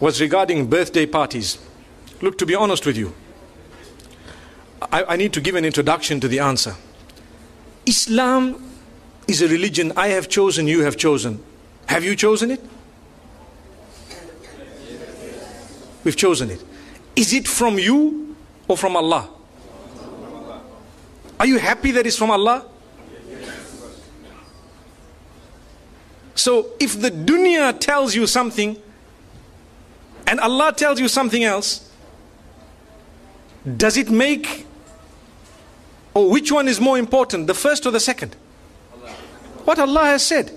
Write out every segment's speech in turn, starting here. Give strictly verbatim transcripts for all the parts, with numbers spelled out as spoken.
was regarding birthday parties. Look, to be honest with you, I, I need to give an introduction to the answer. Islam is a religion I have chosen, you have chosen. Have you chosen it? We've chosen it. Is it from you or from Allah? Are you happy that it's from Allah? So if the dunya tells you something and Allah tells you something else, does it make, or which one is more important, the first or the second? What Allah has said.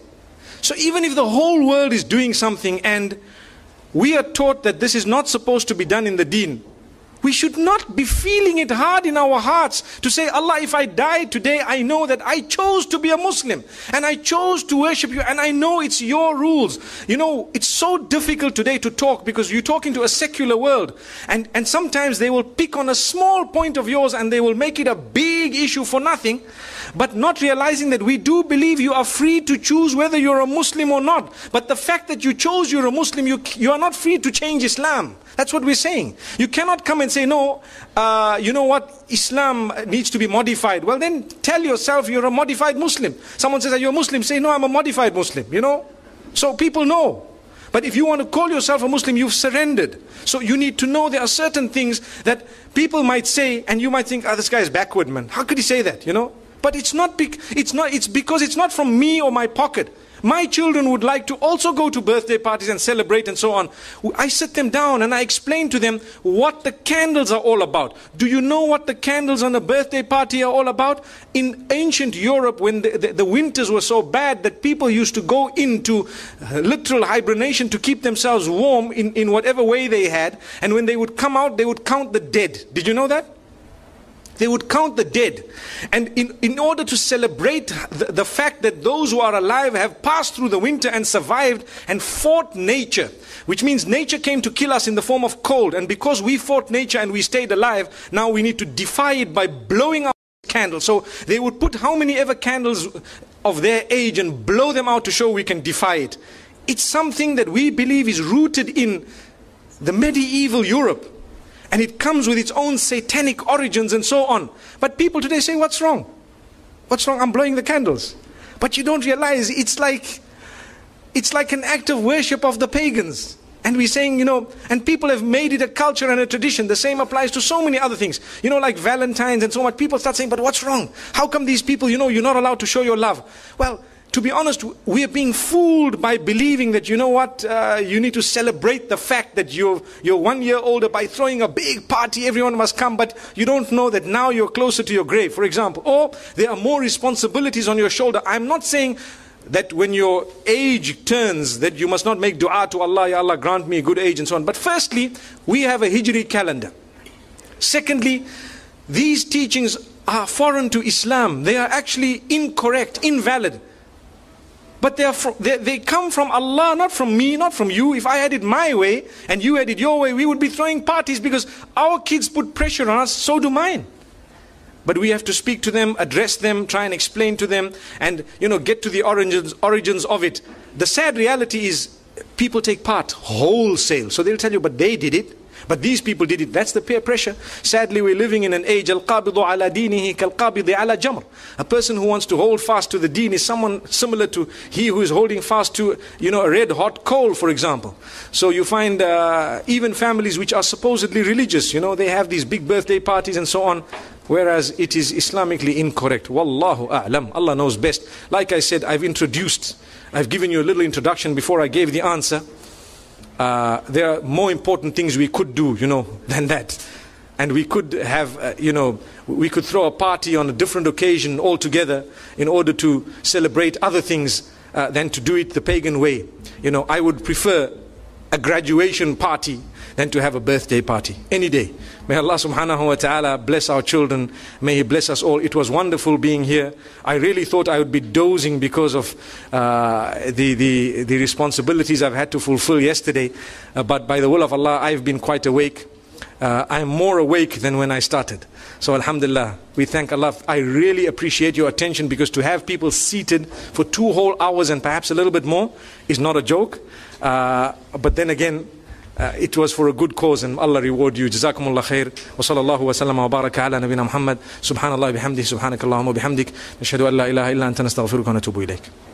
So even if the whole world is doing something and we are taught that this is not supposed to be done in the deen, we should not be feeling it hard in our hearts to say, Allah, if I die today, I know that I chose to be a Muslim and I chose to worship you and I know it's your rules. You know, it's so difficult today to talk because you talk into a secular world, and, and sometimes they will pick on a small point of yours and they will make it a big issue for nothing, but not realizing that we do believe you are free to choose whether you're a Muslim or not. But the fact that you chose you're a Muslim, you, you are not free to change Islam. That's what we're saying. You cannot come and say, no, uh, you know what, Islam needs to be modified. Well, then tell yourself you're a modified Muslim. Someone says, are you a Muslim? Say, no, I'm a modified Muslim, you know. So people know. But if you want to call yourself a Muslim, you've surrendered. So you need to know there are certain things that people might say, and you might think, oh, this guy is backward, man. How could he say that, you know? But it's not, bec it's not it's because it's not from me or my pocket. My children would like to also go to birthday parties and celebrate and so on. I sit them down and I explain to them what the candles are all about. Do you know what the candles on a birthday party are all about? In ancient Europe, when the, the, the winters were so bad that people used to go into literal hibernation to keep themselves warm in, in whatever way they had. And when they would come out, they would count the dead. Did you know that? They would count the dead, and in, in order to celebrate the, the fact that those who are alive have passed through the winter and survived and fought nature, which means nature came to kill us in the form of cold, and because we fought nature and we stayed alive, now we need to defy it by blowing out candles. So they would put how many ever candles of their age and blow them out to show we can defy it. It's something that we believe is rooted in the medieval Europe. And it comes with its own satanic origins and so on. But people today say, what's wrong? What's wrong? I'm blowing the candles. But you don't realize it's like, it's like an act of worship of the pagans. And we're saying, you know, and people have made it a culture and a tradition. The same applies to so many other things. You know, like Valentine's and so much. People start saying, but what's wrong? How come these people, you know, you're not allowed to show your love? Well, to be honest, we are being fooled by believing that, you know what, uh, you need to celebrate the fact that you're, you're one year older by throwing a big party, everyone must come, but you don't know that now you're closer to your grave, for example. Or there are more responsibilities on your shoulder. I'm not saying that when your age turns that you must not make dua to Allah, Ya Allah, grant me a good age and so on. But firstly, we have a Hijri calendar. Secondly, these teachings are foreign to Islam. They are actually incorrect, invalid. But they, are from, they, they come from Allah, not from me, not from you. If I had it my way and you had it your way, we would be throwing parties because our kids put pressure on us, so do mine. But we have to speak to them, address them, try and explain to them and, you know, get to the origins, origins of it. The sad reality is people take part wholesale. So they'll tell you, but they did it. But these people did it. That's the peer pressure. Sadly, we're living in an age, al-qabidu ala deenihi kal-qabidu ala jamr. A person who wants to hold fast to the deen is someone similar to he who is holding fast to, you know, a red hot coal, for example. So you find uh, even families which are supposedly religious, you know, they have these big birthday parties and so on, whereas it is Islamically incorrect. Wallahu a'lam. Allah knows best. Like I said, I've introduced, I've given you a little introduction before I gave the answer. Uh, there are more important things we could do, you know, than that. And we could have, uh, you know, we could throw a party on a different occasion altogether in order to celebrate other things uh, than to do it the pagan way. You know, I would prefer a graduation party than to have a birthday party any day. May Allah subhanahu wa ta'ala bless our children. May He bless us all. It was wonderful being here. I really thought I would be dozing because of uh, the, the, the responsibilities I've had to fulfill yesterday. Uh, but by the will of Allah, I've been quite awake. Uh, I'm more awake than when I started. So alhamdulillah, we thank Allah. I really appreciate your attention because to have people seated for two whole hours and perhaps a little bit more is not a joke. Uh, but then again, Uh, it was for a good cause, and Allah reward you. Jazakumullah khair. Wa sallallahu wa sallam wa baraka ala nabina Muhammad. Subhanallah bihamdihi, subhanakallahumma bihamdik. Nashhadu an la ilaha illa anta nastaghfiruka wa natubu ilayk.